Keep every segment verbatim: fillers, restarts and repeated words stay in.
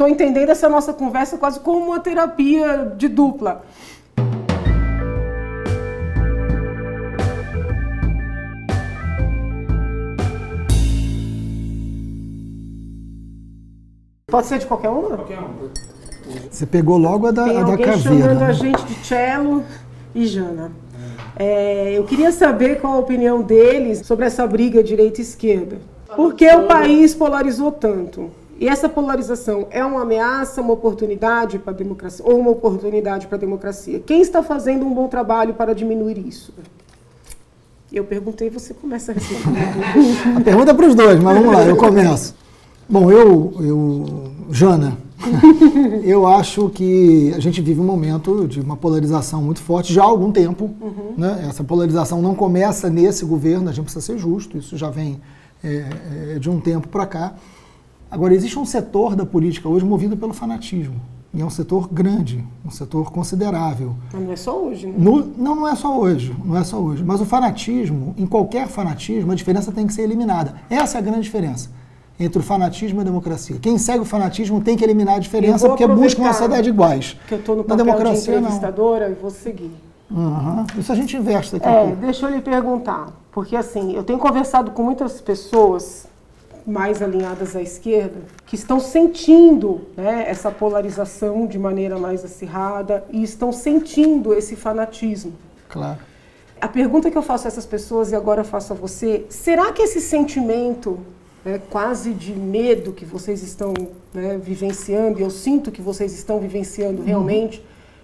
Estou entendendo essa nossa conversa quase como uma terapia de dupla. Pode ser de qualquer uma? Qualquer uma. Você pegou logo a da, a da caveira. Tem alguém chamando a gente de Cello e Jana. É, eu queria saber qual a opinião deles sobre essa briga direita e esquerda. Por que o país polarizou tanto? E essa polarização é uma ameaça, uma oportunidade para a democracia, ou uma oportunidade para a democracia? Quem está fazendo um bom trabalho para diminuir isso? Eu perguntei e você começa a responder. A pergunta é para os dois, mas vamos lá, eu começo. Bom, eu, eu Jana, eu acho que a gente vive um momento de uma polarização muito forte já há algum tempo. Uhum. Né? Essa polarização não começa nesse governo, a gente precisa ser justo, isso já vem é, é, de um tempo para cá. Agora, existe um setor da política hoje movido pelo fanatismo. E é um setor grande, um setor considerável. Mas não é só hoje, né? No, não, não é só hoje, não é só hoje. Mas o fanatismo, em qualquer fanatismo, a diferença tem que ser eliminada. Essa é a grande diferença entre o fanatismo e a democracia. Quem segue o fanatismo tem que eliminar a diferença, porque busca uma sociedade iguais. Que eu estou no papel de entrevistadora e vou seguir. Uhum. Isso a gente investe aqui. É, deixa eu lhe perguntar, porque assim, eu tenho conversado com muitas pessoas mais alinhadas à esquerda, que estão sentindo, né, essa polarização de maneira mais acirrada e estão sentindo esse fanatismo. Claro. A pergunta que eu faço a essas pessoas e agora eu faço a você, será que esse sentimento, né, quase de medo que vocês estão, né, vivenciando, e eu sinto que vocês estão vivenciando realmente,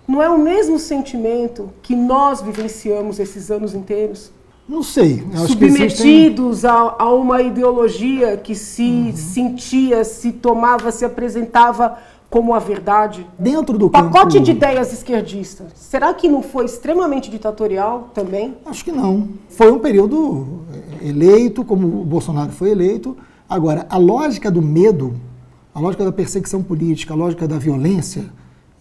uhum, não é o mesmo sentimento que nós vivenciamos esses anos inteiros? Não sei. Acho submetidos que existem... a, a uma ideologia que se, uhum, sentia, se tomava, se apresentava como a verdade. Dentro do pacote campo... de ideias esquerdistas. Será que não foi extremamente ditatorial também? Acho que não. Foi um período eleito, como o Bolsonaro foi eleito. Agora, a lógica do medo, a lógica da perseguição política, a lógica da violência,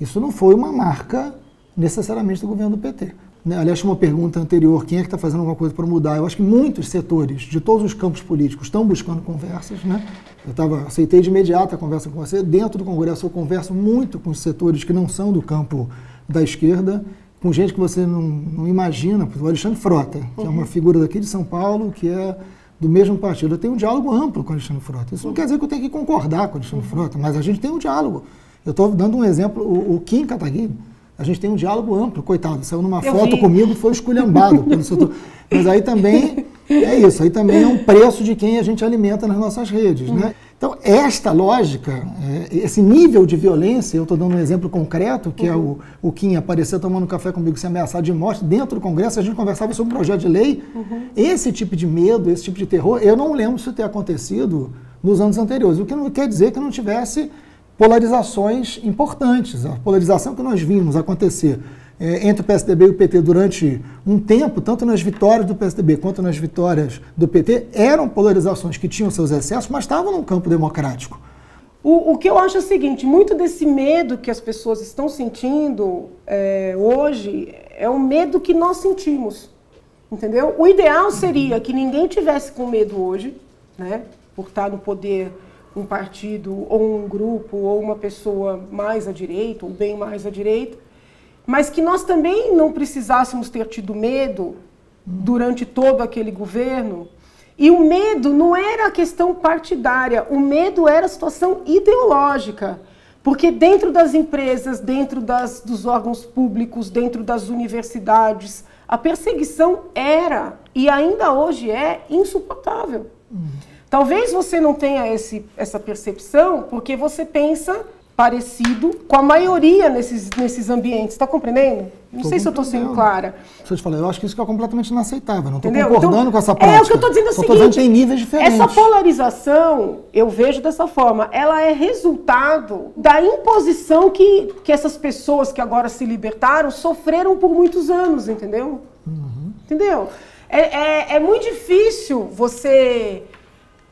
isso não foi uma marca necessariamente do governo do P T. Aliás, uma pergunta anterior, quem é que está fazendo alguma coisa para mudar? Eu acho que muitos setores de todos os campos políticos estão buscando conversas, né? Eu tava, aceitei de imediato a conversa com você. Dentro do Congresso eu converso muito com os setores que não são do campo da esquerda, com gente que você não, não imagina, o Alexandre Frota, que uhum, é uma figura daqui de São Paulo, que é do mesmo partido. Eu tenho um diálogo amplo com o Alexandre Frota. Isso não quer dizer que eu tenho que concordar com o Alexandre Frota, mas a gente tem um diálogo. Eu estou dando um exemplo, o, o Kim Kataguim. A gente tem um diálogo amplo, coitado, saiu numa eu foto vi. comigo e foi esculhambado pelo setor. Mas aí também é isso, aí também é um preço de quem a gente alimenta nas nossas redes, hum, né? Então, esta lógica, esse nível de violência, eu estou dando um exemplo concreto, que uhum, é o, o Kim aparecer tomando café comigo, se ameaçar de morte, dentro do Congresso a gente conversava sobre um projeto de lei. Uhum. Esse tipo de medo, esse tipo de terror, eu não lembro isso ter acontecido nos anos anteriores, o que não quer dizer que não tivesse polarizações importantes. A polarização que nós vimos acontecer é, entre o P S D B e o P T durante um tempo, tanto nas vitórias do P S D B quanto nas vitórias do P T, eram polarizações que tinham seus excessos, mas estavam num campo democrático. O, o que eu acho é o seguinte, muito desse medo que as pessoas estão sentindo é, hoje é um medo que nós sentimos, entendeu? O ideal seria que ninguém tivesse com medo hoje, né, por estar no poder um partido, ou um grupo, ou uma pessoa mais à direita, ou bem mais à direita, mas que nós também não precisássemos ter tido medo durante todo aquele governo. E o medo não era a questão partidária, o medo era a situação ideológica, porque dentro das empresas, dentro das, dos órgãos públicos, dentro das universidades, a perseguição era, e ainda hoje é, insuportável. Hum. Talvez você não tenha esse, essa percepção porque você pensa parecido com a maioria nesses, nesses ambientes. Está compreendendo? Não tô sei se eu estou sendo clara. Deixa eu te falar, eu acho que isso é completamente inaceitável. Não estou concordando então, com essa prática. É o que eu estou dizendo é o seguinte. Dizendo que tem níveis diferentes. Essa polarização, eu vejo dessa forma, ela é resultado da imposição que, que essas pessoas que agora se libertaram sofreram por muitos anos, entendeu? Uhum. Entendeu? É, é, é muito difícil você...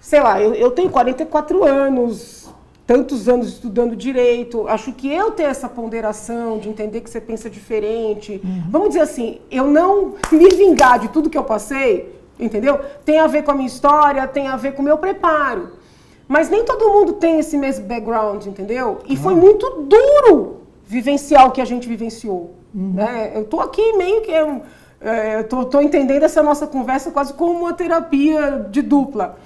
Sei lá, eu, eu tenho quarenta e quatro anos, tantos anos estudando direito, acho que eu ter essa ponderação de entender que você pensa diferente. Uhum. Vamos dizer assim, eu não me vingar de tudo que eu passei, entendeu? Tem a ver com a minha história, tem a ver com o meu preparo. Mas nem todo mundo tem esse mesmo background, entendeu? E ah. foi muito duro vivenciar o que a gente vivenciou. Uhum. Né? Eu tô aqui meio que... Eu, eu tô, tô entendendo essa nossa conversa quase como uma terapia de dupla.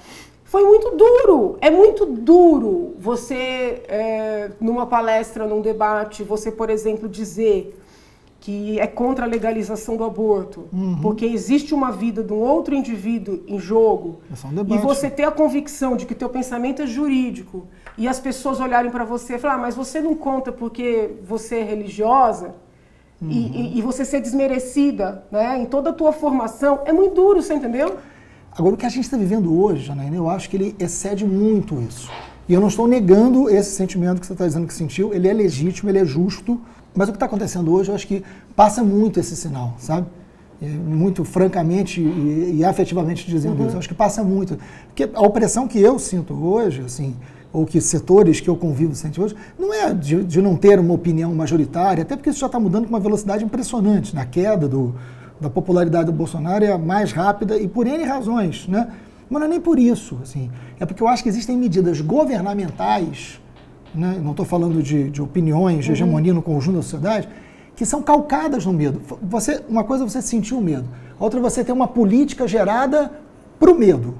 Foi muito duro, é muito duro você, é, numa palestra, num debate, você, por exemplo, dizer que é contra a legalização do aborto, uhum. porque existe uma vida de um outro indivíduo em jogo, é só um debate. E você ter a convicção de que teu pensamento é jurídico e as pessoas olharem para você e falar, ah, mas você não conta porque você é religiosa, uhum. e, e, e você ser desmerecida, né, em toda a tua formação, é muito duro, você entendeu? Agora, o que a gente está vivendo hoje, Janaína, eu acho que ele excede muito isso. E eu não estou negando esse sentimento que você está dizendo que sentiu, ele é legítimo, ele é justo, mas o que está acontecendo hoje, eu acho que passa muito esse sinal, sabe? Muito francamente e, e afetivamente dizendo uhum. isso, eu acho que passa muito. Porque a opressão que eu sinto hoje, assim, ou que setores que eu convivo sentem hoje, não é de, de não ter uma opinião majoritária, até porque isso já está mudando com uma velocidade impressionante, na queda do... da popularidade do Bolsonaro é a mais rápida e por N razões, né? Mas não é nem por isso, assim. É porque eu acho que existem medidas governamentais, né? Não estou falando de, de opiniões, de hegemonia no conjunto da sociedade, que são calcadas no medo. Você, uma coisa é você sentir o medo, a outra é você ter uma política gerada para o medo.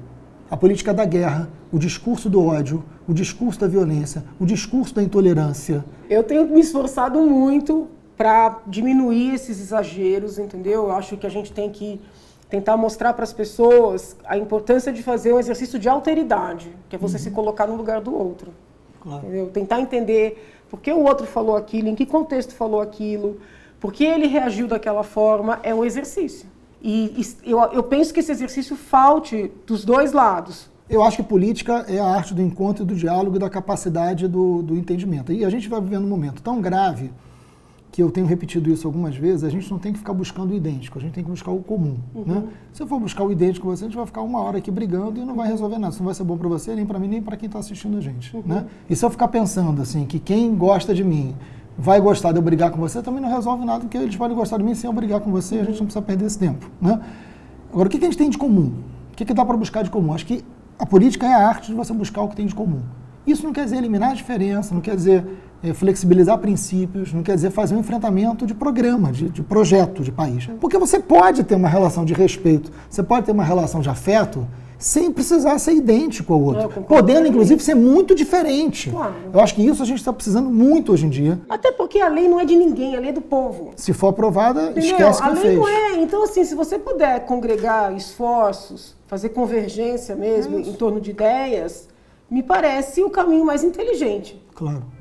A política da guerra, o discurso do ódio, o discurso da violência, o discurso da intolerância. Eu tenho me esforçado muito para diminuir esses exageros, entendeu? Eu acho que a gente tem que tentar mostrar para as pessoas a importância de fazer um exercício de alteridade, que é você uhum. se colocar no lugar do outro. Claro. Entendeu? Tentar entender por que o outro falou aquilo, em que contexto falou aquilo, por que ele reagiu daquela forma, é um exercício. E, e eu, eu penso que esse exercício falte dos dois lados. Eu acho que política é a arte do encontro, do diálogo e da capacidade do, do entendimento. E a gente vai vivendo um momento tão grave... que eu tenho repetido isso algumas vezes, a gente não tem que ficar buscando o idêntico, a gente tem que buscar o comum, uhum. né? Se eu for buscar o idêntico com você, a gente vai ficar uma hora aqui brigando e não vai resolver nada. Isso não vai ser bom para você, nem para mim, nem para quem está assistindo a gente, uhum. né? E se eu ficar pensando, assim, que quem gosta de mim vai gostar de eu brigar com você, também não resolve nada, porque eles podem gostar de mim sem eu brigar com você, uhum. a gente não precisa perder esse tempo, né? Agora, o que, que a gente tem de comum? O que, que dá para buscar de comum? Acho que a política é a arte de você buscar o que tem de comum. Isso não quer dizer eliminar a diferença, não quer dizer... É, flexibilizar princípios, não quer dizer fazer um enfrentamento de programa, de, de projeto de país. Porque você pode ter uma relação de respeito, você pode ter uma relação de afeto sem precisar ser idêntico ao outro. Podendo, inclusive, ser muito diferente. Claro. Eu acho que isso a gente está precisando muito hoje em dia. Até porque a lei não é de ninguém, a lei é do povo. Se for aprovada, entendeu? Esquece quem fez. A lei não é. Então, assim, se você puder congregar esforços, fazer convergência mesmo é em torno de ideias, me parece o caminho mais inteligente. Claro.